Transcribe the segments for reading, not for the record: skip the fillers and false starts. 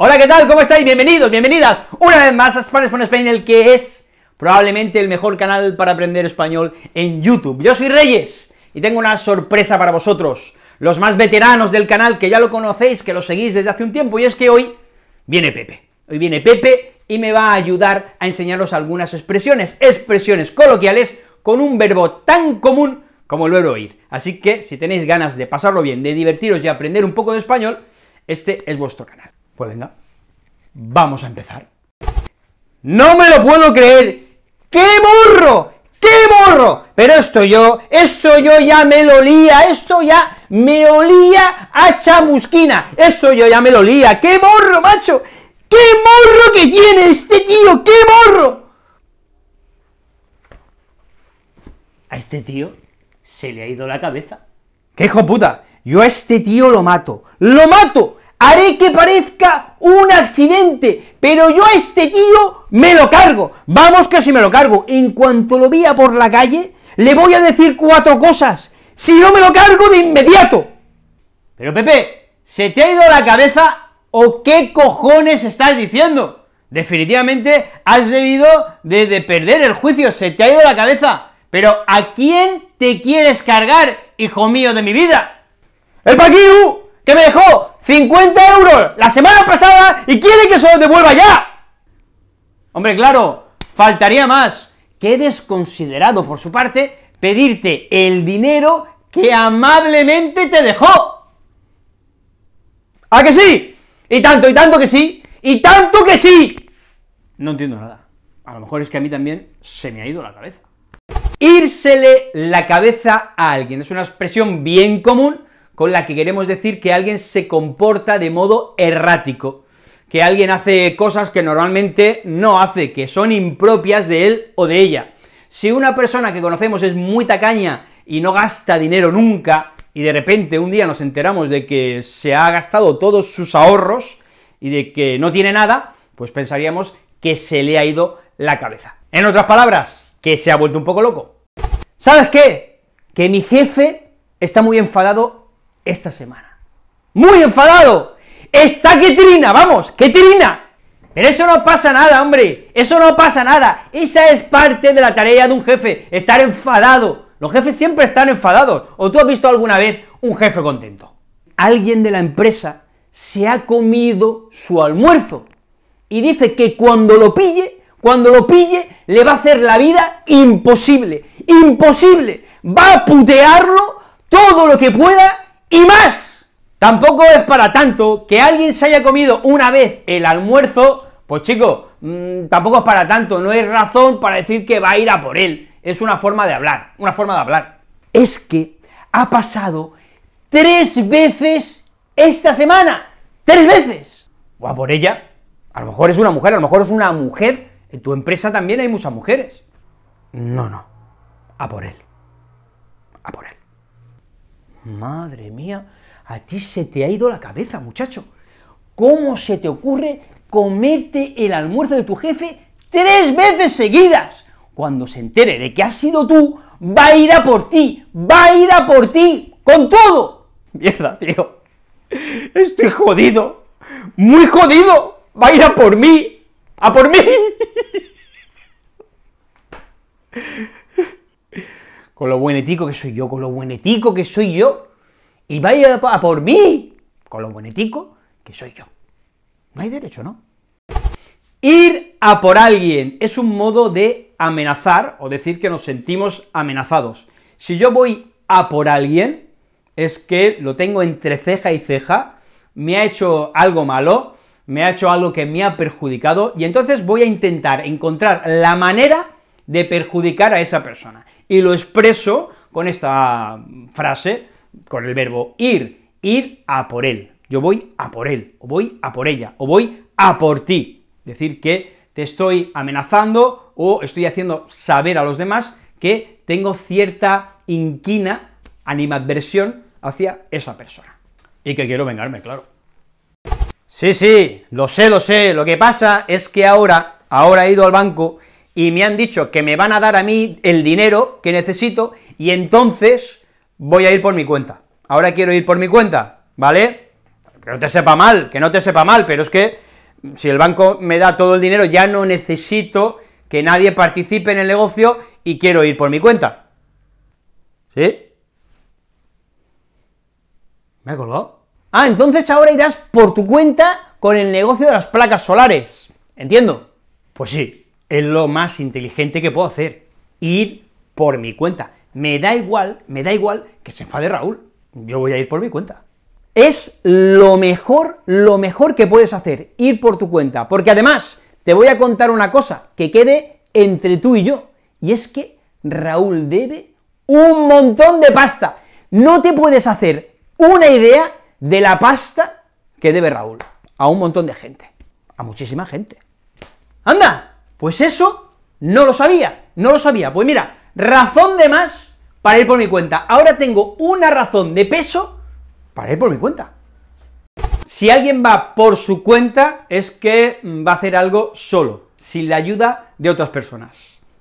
Hola, ¿qué tal? ¿Cómo estáis? Bienvenidos, bienvenidas una vez más a Spanish from Spain, el que es probablemente el mejor canal para aprender español en YouTube. Yo soy Reyes y tengo una sorpresa para vosotros, los más veteranos del canal, que ya lo conocéis, que lo seguís desde hace un tiempo, y es que hoy viene Pepe y me va a ayudar a enseñaros algunas expresiones coloquiales con un verbo tan común como el verbo ir. Así que, si tenéis ganas de pasarlo bien, de divertiros y aprender un poco de español, este es vuestro canal. Pues venga, vamos a empezar. ¡No me lo puedo creer! ¡Qué morro! ¡Qué morro! Pero esto yo ya me lo olía, esto ya me olía a chamusquina, eso yo ya me lo olía. ¡Qué morro, macho! ¡Qué morro que tiene este tío! ¡Qué morro! A este tío se le ha ido la cabeza. ¡Qué hijo puta! Yo a este tío lo mato, ¡lo mato! Haré que parezca un accidente, pero yo a este tío me lo cargo, vamos que si me lo cargo. En cuanto lo vea por la calle, le voy a decir 4 cosas, si no me lo cargo de inmediato. Pero Pepe, ¿se te ha ido la cabeza o qué cojones estás diciendo? Definitivamente has debido de perder el juicio, se te ha ido la cabeza. Pero ¿a quién te quieres cargar, hijo mío de mi vida? ¡El Paquiu! ¡Que me dejó 50 euros la semana pasada y quiere que se los devuelva ya! Hombre, claro, faltaría más. Qué desconsiderado por su parte pedirte el dinero que amablemente te dejó. ¿A que sí? Y tanto que sí, y tanto que sí. No entiendo nada. A lo mejor es que a mí también se me ha ido la cabeza. Írsele la cabeza a alguien es una expresión bien común con la que queremos decir que alguien se comporta de modo errático, que alguien hace cosas que normalmente no hace, que son impropias de él o de ella. Si una persona que conocemos es muy tacaña y no gasta dinero nunca, y de repente un día nos enteramos de que se ha gastado todos sus ahorros y de que no tiene nada, pues pensaríamos que se le ha ido la cabeza. En otras palabras, que se ha vuelto un poco loco. ¿Sabes qué? Que mi jefe está muy enfadado esta semana. ¡Muy enfadado! ¡Está que trina, vamos, que trina! Pero eso no pasa nada, hombre, eso no pasa nada, esa es parte de la tarea de un jefe, estar enfadado. Los jefes siempre están enfadados, ¿o tú has visto alguna vez un jefe contento? Alguien de la empresa se ha comido su almuerzo y dice que cuando lo pille, le va a hacer la vida imposible, imposible, va a putearlo todo lo que pueda y más. Tampoco es para tanto que alguien se haya comido una vez el almuerzo, pues chico, tampoco es para tanto, no hay razón para decir que va a ir a por él, es una forma de hablar, una forma de hablar. Es que ha pasado 3 veces esta semana, 3 veces. O a por ella, a lo mejor es una mujer, a lo mejor es una mujer, en tu empresa también hay muchas mujeres. No, no, a por él, a por él. Madre mía, a ti se te ha ido la cabeza, muchacho. ¿Cómo se te ocurre comerte el almuerzo de tu jefe 3 veces seguidas? Cuando se entere de que has sido tú, va a ir a por ti, va a ir a por ti, con todo. Mierda, tío, estoy jodido, muy jodido, va a ir a por mí, a por mí. Con lo buenetico que soy yo, con lo buenetico que soy yo, y vaya a por mí, con lo buenetico que soy yo. No hay derecho, ¿no? Ir a por alguien es un modo de amenazar, o decir que nos sentimos amenazados. Si yo voy a por alguien, es que lo tengo entre ceja y ceja, me ha hecho algo malo, me ha hecho algo que me ha perjudicado, y entonces voy a intentar encontrar la manera de perjudicar a esa persona. Y lo expreso con esta frase, con el verbo ir, ir a por él. Yo voy a por él, o voy a por ella, o voy a por ti. Es decir, que te estoy amenazando o estoy haciendo saber a los demás que tengo cierta inquina, animadversión hacia esa persona. Y que quiero vengarme, claro. Sí, sí, lo sé, lo sé. Lo que pasa es que ahora he ido al banco y me han dicho que me van a dar a mí el dinero que necesito, y entonces voy a ir por mi cuenta. Ahora quiero ir por mi cuenta, ¿vale? Que no te sepa mal, pero es que si el banco me da todo el dinero, ya no necesito que nadie participe en el negocio y quiero ir por mi cuenta. ¿Sí? ¿Me ha colgado? Ah, entonces ahora irás por tu cuenta con el negocio de las placas solares. ¿Entiendo? Pues sí, es lo más inteligente que puedo hacer, ir por mi cuenta. Me da igual que se enfade Raúl, yo voy a ir por mi cuenta. Es lo mejor que puedes hacer, ir por tu cuenta, porque además te voy a contar una cosa que quede entre tú y yo, y es que Raúl debe un montón de pasta. No te puedes hacer una idea de la pasta que debe Raúl a un montón de gente, a muchísima gente. ¡Anda! Pues eso no lo sabía. Pues mira, razón de más para ir por mi cuenta. Ahora tengo una razón de peso para ir por mi cuenta. Si alguien va por su cuenta es que va a hacer algo solo, sin la ayuda de otras personas.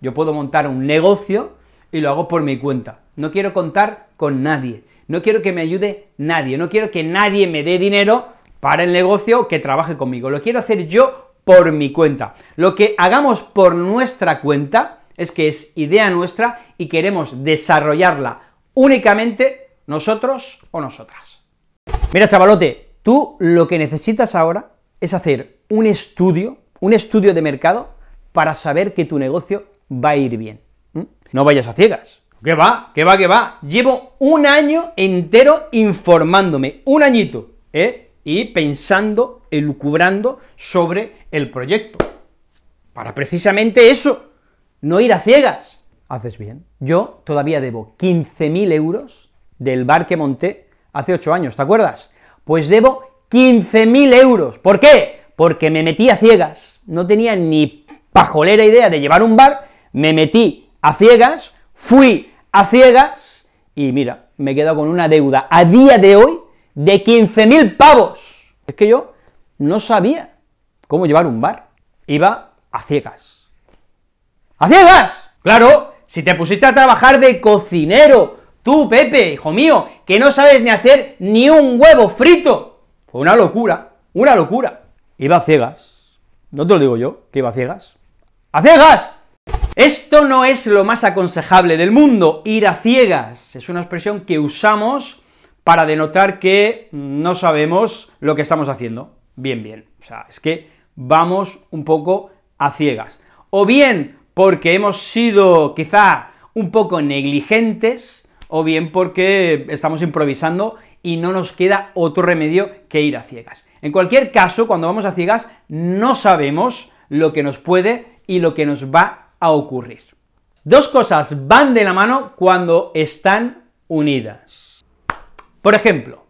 Yo puedo montar un negocio y lo hago por mi cuenta. No quiero contar con nadie, no quiero que me ayude nadie, no quiero que nadie me dé dinero para el negocio que trabaje conmigo, lo quiero hacer yo por mi cuenta. Lo que hagamos por nuestra cuenta es que es idea nuestra y queremos desarrollarla únicamente nosotros o nosotras. Mira, chavalote, tú lo que necesitas ahora es hacer un estudio de mercado para saber que tu negocio va a ir bien. No vayas a ciegas. ¿Qué va? Llevo un año entero informándome, un añito, y pensando, elucubrando sobre el proyecto, para precisamente eso, no ir a ciegas. Haces bien. Yo todavía debo 15.000 euros del bar que monté hace 8 años, ¿te acuerdas? Pues debo 15.000 euros. ¿Por qué? Porque me metí a ciegas, no tenía ni pajolera idea de llevar un bar, me metí a ciegas, fui a ciegas, y mira, me he quedado con una deuda a día de hoy de 15.000 pavos. Es que yo no sabía cómo llevar un bar, iba a ciegas. ¡A ciegas! Claro, si te pusiste a trabajar de cocinero, tú, Pepe, hijo mío, que no sabes ni hacer ni un huevo frito. Fue una locura. Iba a ciegas, no te lo digo yo, que iba a ciegas. ¡A ciegas! Esto no es lo más aconsejable del mundo, ir a ciegas, es una expresión que usamos para denotar que no sabemos lo que estamos haciendo. Bien, o sea, es que vamos un poco a ciegas. O bien porque hemos sido quizá un poco negligentes, o bien porque estamos improvisando y no nos queda otro remedio que ir a ciegas. En cualquier caso, cuando vamos a ciegas no sabemos lo que nos puede y lo que nos va a ocurrir. Dos cosas van de la mano cuando están unidas. Por ejemplo,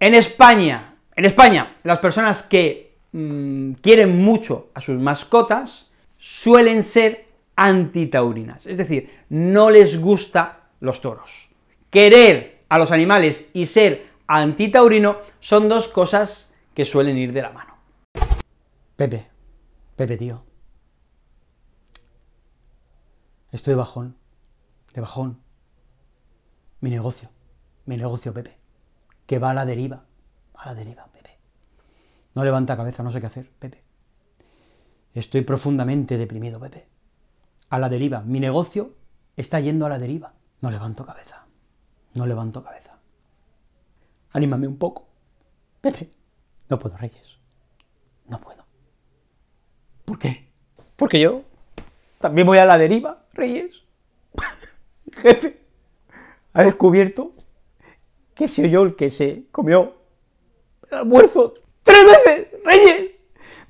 en España, las personas que quieren mucho a sus mascotas suelen ser antitaurinas, es decir, no les gusta los toros. Querer a los animales y ser antitaurino son dos cosas que suelen ir de la mano. Pepe, tío, estoy de bajón, mi negocio, Pepe, que va a la deriva, Pepe. No levanta cabeza, no sé qué hacer, Pepe. Estoy profundamente deprimido, Pepe. A la deriva, mi negocio está yendo a la deriva. No levanto cabeza. Anímame un poco, Pepe. No puedo, Reyes, no puedo. ¿Por qué? Porque yo también voy a la deriva, Reyes. Jefe, ha descubierto que soy yo el que se comió el almuerzo 3 veces, Reyes.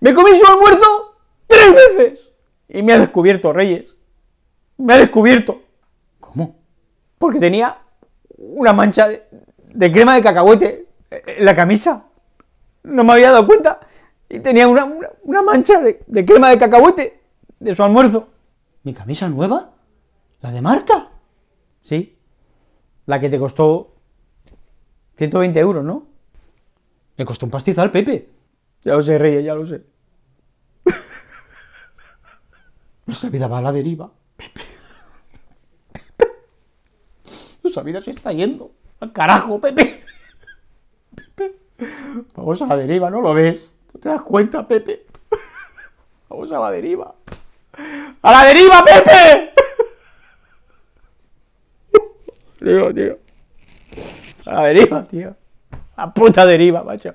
Me comí su almuerzo 3 veces. Y me ha descubierto, Reyes. Me ha descubierto. ¿Cómo? Porque tenía una mancha de crema de cacahuete en la camisa. No me había dado cuenta. Y tenía una mancha de crema de cacahuete de su almuerzo. ¿Mi camisa nueva? ¿La de marca? Sí. La que te costó 120 euros, ¿no? Me costó un pastizal, Pepe. Ya lo sé, Reyes, ya lo sé. Nuestra vida va a la deriva, Pepe. Nuestra vida se está yendo al carajo, Pepe. Vamos a la deriva, ¿no lo ves? ¿Tú te das cuenta, Pepe? Vamos a la deriva. ¡A la deriva, Pepe! Tío, tío. A la deriva, tío. A la puta deriva, macho.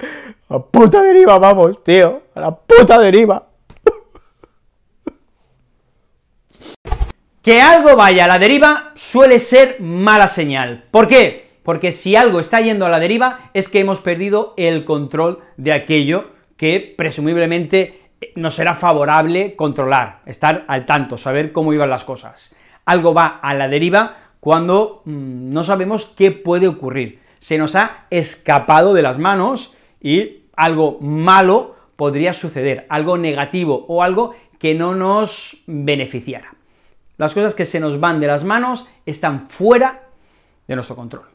A la puta deriva, vamos, tío. A la puta deriva. Que algo vaya a la deriva suele ser mala señal. ¿Por qué? Porque si algo está yendo a la deriva es que hemos perdido el control de aquello que presumiblemente nos era favorable controlar, estar al tanto, saber cómo iban las cosas. Algo va a la deriva cuando no sabemos qué puede ocurrir. Se nos ha escapado de las manos y algo malo podría suceder, algo negativo o algo que no nos beneficiara. Las cosas que se nos van de las manos están fuera de nuestro control.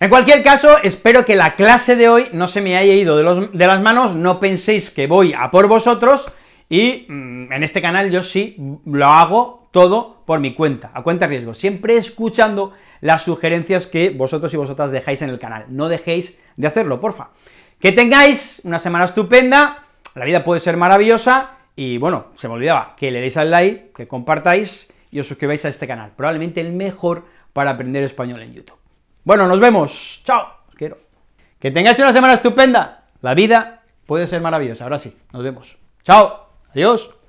En cualquier caso, espero que la clase de hoy no se me haya ido de las manos, no penséis que voy a por vosotros, y en este canal yo sí lo hago todo por mi cuenta, a cuenta de riesgo, siempre escuchando las sugerencias que vosotros y vosotras dejáis en el canal. No dejéis de hacerlo, porfa. Que tengáis una semana estupenda, la vida puede ser maravillosa, y bueno, se me olvidaba, que le deis al like, que compartáis, y os suscribáis a este canal, probablemente el mejor para aprender español en YouTube. Bueno, nos vemos, chao, os quiero. Que tengáis una semana estupenda, la vida puede ser maravillosa, ahora sí, nos vemos, chao, adiós.